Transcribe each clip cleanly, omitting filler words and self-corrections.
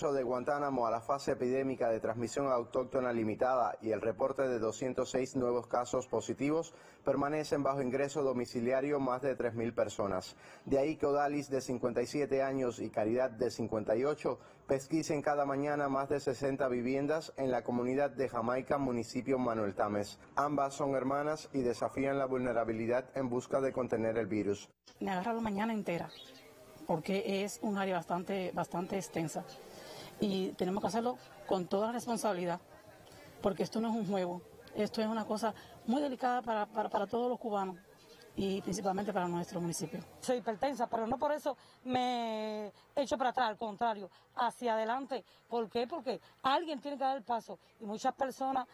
De Guantánamo a la fase epidémica de transmisión autóctona limitada y el reporte de 206 nuevos casos positivos, permanecen bajo ingreso domiciliario más de 3.000 personas. De ahí que Odalis, de 57 años, y Caridad, de 58, pesquisen cada mañana más de 60 viviendas en la comunidad de Jamaica, municipio Manuel Tames. Ambas son hermanas y desafían la vulnerabilidad en busca de contener el virus. Me agarra la mañana entera, porque es un área bastante extensa. Y tenemos que hacerlo con toda la responsabilidad, porque esto no es un juego, esto es una cosa muy delicada para todos los cubanos y principalmente para nuestro municipio. Soy hipertensa, pero no por eso me echo para atrás, al contrario, hacia adelante. ¿Por qué? Porque alguien tiene que dar el paso y muchas personas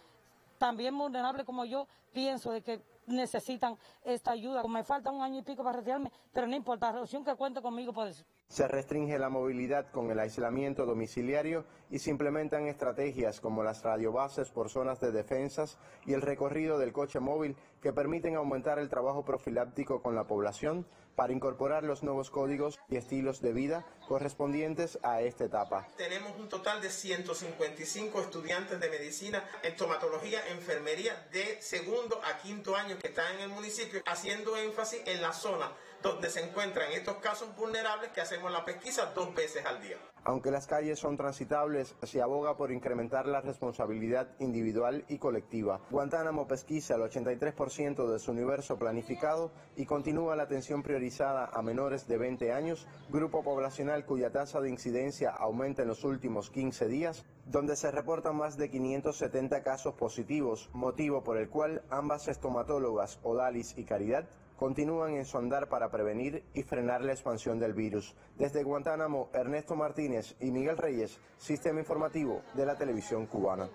también vulnerables como yo pienso de que necesitan esta ayuda. Me falta un año y pico para retirarme, pero no importa, la resolución que cuente conmigo por eso. Se restringe la movilidad con el aislamiento domiciliario y se implementan estrategias como las radiobases por zonas de defensas y el recorrido del coche móvil que permiten aumentar el trabajo profiláctico con la población para incorporar los nuevos códigos y estilos de vida correspondientes a esta etapa. Tenemos un total de 155 estudiantes de medicina, estomatología, enfermería de segundo a quinto año que están en el municipio, haciendo énfasis en la zona donde se encuentran estos casos vulnerables que hacemos la pesquisa 2 veces al día. Aunque las calles son transitables, se aboga por incrementar la responsabilidad individual y colectiva. Guantánamo pesquisa el 83% de su universo planificado y continúa la atención priorizada a menores de 20 años, grupo poblacional cuya tasa de incidencia aumenta en los últimos 15 días, donde se reportan más de 570 casos positivos, motivo por el cual ambas estomatólogas, Odalis y Caridad, continúan en su andar para prevenir y frenar la expansión del virus. Desde Guantánamo, Ernesto Martínez y Miguel Reyes, Sistema Informativo de la Televisión Cubana.